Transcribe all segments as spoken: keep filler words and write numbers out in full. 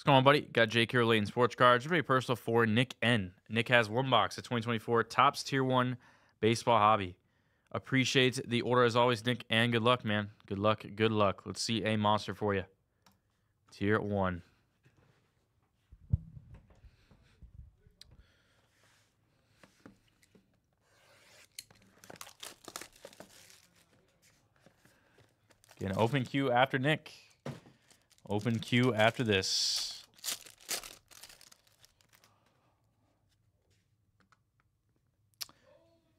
What's going on, buddy? Got Jake here, Layton Sports Cards. Very personal for Nick N. Nick has one box at twenty twenty-four Topps Tier one Baseball Hobby. Appreciate the order as always, Nick, and good luck, man. Good luck, good luck. Let's see a monster for you. Tier one. An open queue after Nick. Open queue after this.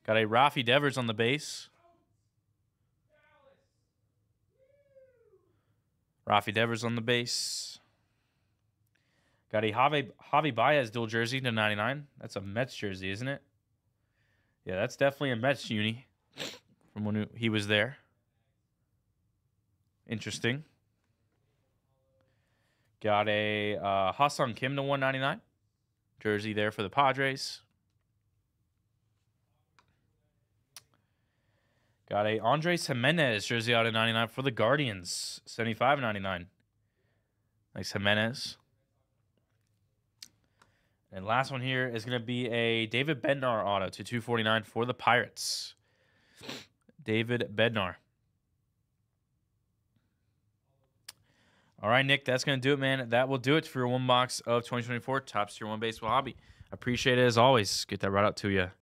Got a Rafi Devers on the base. Rafi Devers on the base. Got a Javi, Javi Baez dual jersey to ninety-nine. That's a Mets jersey, isn't it? Yeah, that's definitely a Mets uni from when he was there. Interesting. Got a uh, Ha-Seong Kim to one ninety-nine. Jersey there for the Padres. Got a Andres Jimenez jersey out of ninety-nine for the Guardians. seventy-five ninety-nine. Nice Jimenez. And last one here is going to be a David Bednar auto to two forty-nine for the Pirates. David Bednar. All right, Nick, that's going to do it, man. That will do it for your one box of twenty twenty-four Topps Tier one Baseball Hobby. Appreciate it as always. Get that right out to you.